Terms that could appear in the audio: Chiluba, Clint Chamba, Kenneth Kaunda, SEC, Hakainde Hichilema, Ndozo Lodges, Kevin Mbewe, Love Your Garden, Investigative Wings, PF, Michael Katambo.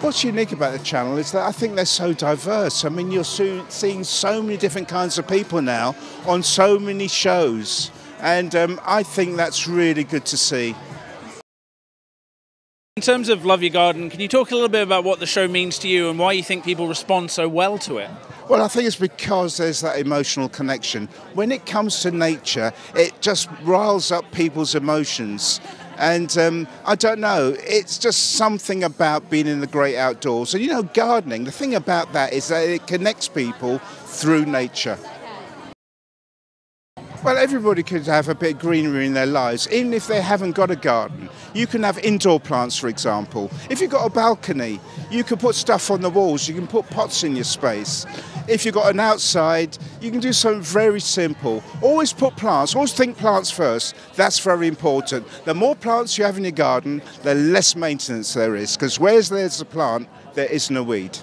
What's unique about the channel is that I think they're so diverse. I mean, you're seeing so many different kinds of people now on so many shows, and I think that's really good to see. In terms of Love Your Garden, can you talk a little bit about what the show means to you and why you think people respond so well to it? Well, I think it's because there's that emotional connection. When it comes to nature, it just riles up people's emotions. And I don't know, it's just something about being in the great outdoors. And you know, gardening, the thing about that is that it connects people through nature. Well, everybody could have a bit of greenery in their lives, even if they haven't got a garden. You can have indoor plants, for example. If you've got a balcony, you can put stuff on the walls, you can put pots in your space. If you've got an outside, you can do something very simple. Always put plants, always think plants first. That's very important. The more plants you have in your garden, the less maintenance there is, because where there's a plant, there isn't a weed.